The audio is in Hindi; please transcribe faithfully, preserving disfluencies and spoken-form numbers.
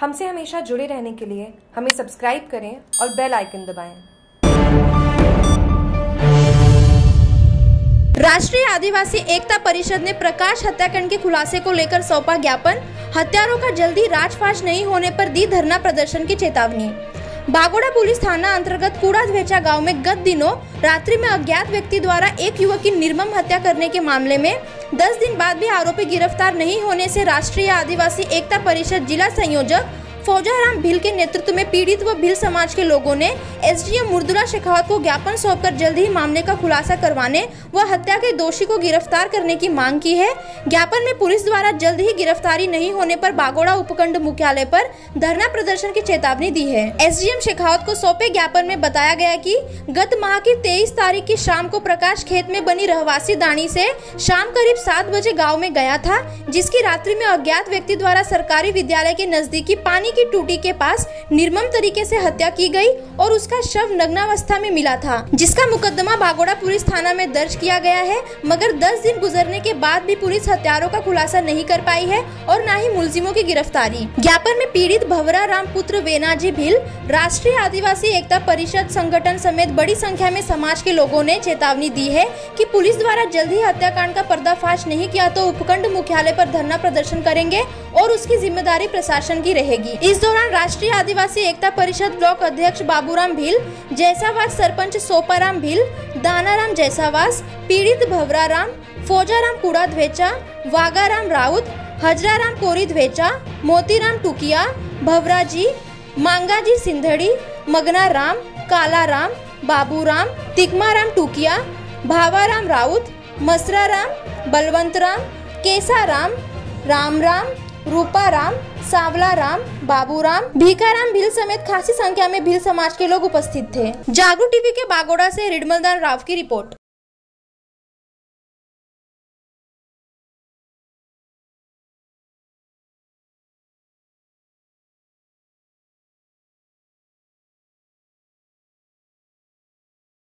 हमसे हमेशा जुड़े रहने के लिए हमें सब्सक्राइब करें और बेल आइकन दबाएं। राष्ट्रीय आदिवासी एकता परिषद ने प्रकाश हत्याकांड के खुलासे को लेकर सौंपा ज्ञापन। हत्यारों का जल्दी राजफाश नहीं होने पर दी धरना प्रदर्शन की चेतावनी। बागोड़ा पुलिस थाना अंतर्गत कूड़ा ध्वेचा गांव में गत दिनों रात्रि में अज्ञात व्यक्ति द्वारा एक युवक की निर्मम हत्या करने के मामले में दस दिन बाद भी आरोपी गिरफ्तार नहीं होने से राष्ट्रीय आदिवासी एकता परिषद जिला संयोजक फौजा राम भील के नेतृत्व में पीड़ित व भील समाज के लोगों ने एसडीएम मृदुला शेखावत को ज्ञापन सौंपकर जल्द ही मामले का खुलासा करवाने व हत्या के दोषी को गिरफ्तार करने की मांग की है। ज्ञापन में पुलिस द्वारा जल्द ही गिरफ्तारी नहीं होने पर बागोड़ा उपखंड मुख्यालय पर धरना प्रदर्शन की चेतावनी दी है। एसडीएम शेखावत को सौंपे ज्ञापन में बताया गया कि गत माह की तेईस तारीख की शाम को प्रकाश खेत में बनी रहवासी दाणी से शाम करीब सात बजे गाँव में गया था, जिसकी रात्रि में अज्ञात व्यक्ति द्वारा सरकारी विद्यालय के नजदीकी पानी की टूटी के पास निर्मम तरीके से हत्या की गई और उसका शव नग्नावस्था में मिला था, जिसका मुकदमा बागोड़ा पुलिस थाना में दर्ज किया गया है। मगर दस दिन गुजरने के बाद भी पुलिस हत्यारों का खुलासा नहीं कर पाई है और न ही मुलजिमों की गिरफ्तारी। ज्ञापन में पीड़ित भवराराम पुत्र वेनाजी भील, राष्ट्रीय आदिवासी एकता परिषद संगठन समेत बड़ी संख्या में समाज के लोगों ने चेतावनी दी है कि पुलिस द्वारा जल्द ही हत्याकांड का पर्दाफाश नहीं किया तो उपखंड मुख्यालय पर धरना प्रदर्शन करेंगे और उसकी जिम्मेदारी प्रशासन की रहेगी। इस दौरान राष्ट्रीय आदिवासी एकता परिषद ब्लॉक अध्यक्ष बाबूराम भील, जैसावास सरपंच सोपाराम भील, दानाराम जैसावास, पीड़ित भवराराम, फौजाराम कूड़ा ध्वेचा, वागाराम राउत, हंजाराम कोरी ध्वेचा, मोती राम टुकिया, भवराजी, मांगाजी सिंधड़ी, मगनाराम, कालाराम, बाबूराम, तिकमाराम टुकिया, भावाराम राउत, मसराराम, बलवंतराम, केसाराम, राम राम, रूपा राम, सावला राम, बाबूराम, भीखाराम भील समेत खासी संख्या में भील समाज के लोग उपस्थित थे। जागरूक टीवी के बागोड़ा से रिडमलदान राव की रिपोर्ट।